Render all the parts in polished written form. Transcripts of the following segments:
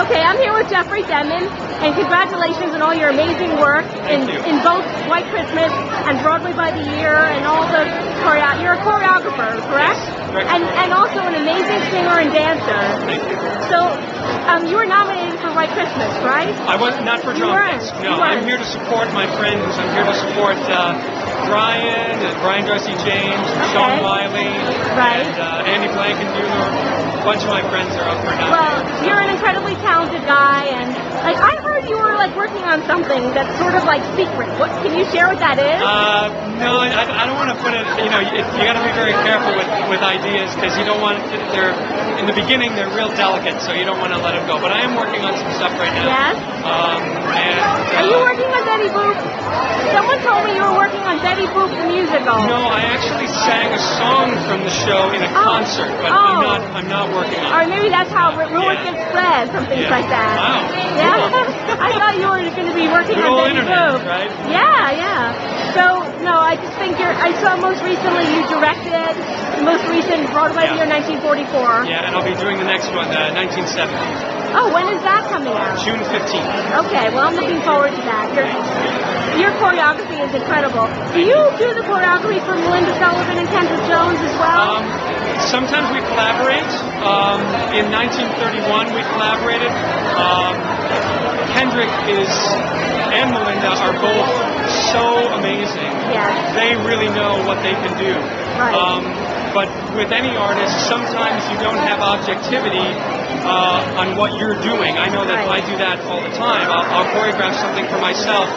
Okay, I'm here with Jeffrey Denman, and congratulations on all your amazing work in both White Christmas and Broadway by the Year, and all the you're a choreographer, correct? Yes, and also an amazing singer and dancer. Thank you. So you were nominated for White Christmas, right? I was not for John. No, I'm here to support my friends. I'm here to support Brian Darcy James, okay. Sean Wiley, right. And Andy Blankenbuehler. A bunch of my friends are up for now. Well, you're an incredibly talented guy, and like I heard you were like working on something that's sort of like secret. What can you share what that is? No, I don't want to put it. You know, you got to be very careful with ideas, because you don't want to, in the beginning they're real delicate, so you don't want to let them go. But I am working on some stuff right now. Yes. Are you working on Betty Poop? Someone told me you were working on Betty Poop the musical. No, I actually sang a song from the show in a concert, but I'm not working on it. Or maybe that's how rumors get spread, some things like that. Wow. Yeah? Cool. I thought you were going to be working on Betty Boop. Right? Yeah, yeah. So, no, I just think I saw most recently you directed the most recent Broadway Year 1944. Yeah, and I'll be doing the next one, 1970. Oh, when is that coming out? June 15th. Okay, well, I'm looking forward to that. Your choreography is incredible. Do you do the choreography for Melinda Sullivan and Kendrick Jones as well? Sometimes we collaborate. In 1931, we collaborated. Kendrick and Melinda are both so amazing. Yes. They really know what they can do. Right. But with any artist, sometimes you don't have objectivity on what you're doing. I know that I do that all the time. I'll choreograph something for myself,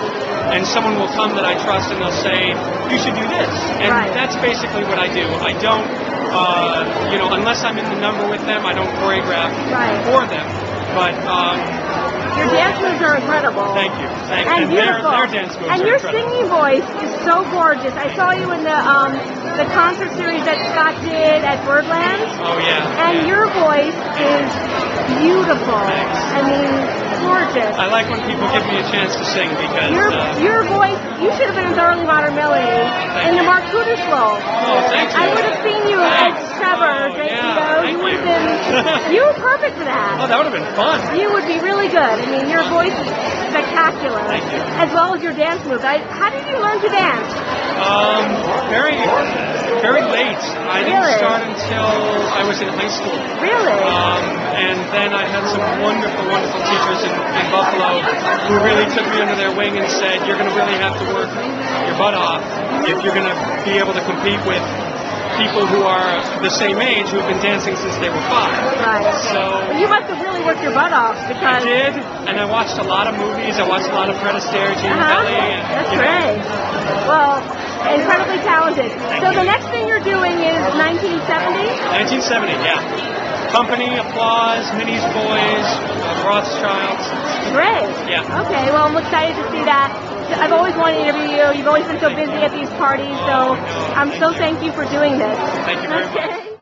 and someone will come that I trust, and they'll say, you should do this. And that's basically what I do. I don't, you know, unless I'm in the number with them, I don't choreograph for them. But your dance moves are incredible. Thank you. Thank you. And beautiful. Their dance moves and your singing voice is so gorgeous. I saw you in the concert series that Scott did at Birdland. Oh, yeah. And your voice is beautiful. Thanks. I mean, gorgeous. I like when people give me a chance to sing, because your voice, you should have been in Early Modern Melody in the Marc Kudisch role. Oh, thank you. I would have seen you as Trevor. Oh, you would have been, you were perfect for that. Oh, that would have been fun. You would be really good. I mean, your voice is spectacular. Thank you. As well as your dance moves. How did you learn to dance? Very late. I didn't start until I was in high school. Really? And then I had some wonderful teachers in Buffalo who really took me under their wing and said, you're going to really have to work your butt off if you're going to be able to compete with people who are the same age who have been dancing since they were 5. Right. So you must have really worked your butt off, because I did, and I watched a lot of movies. I watched a lot of Fred Astaire, Gene Kelly. That's great. Well, incredibly talented. Thank you. The next thing you're doing is 1970? 1970, yeah. Company, Applause, Minnie's Boys, Rothschilds. Great. Yeah. Okay, well, I'm excited to see that. I've always wanted to interview you. You've always been so busy at these parties, so I'm so thank you for doing this. Thank you very much.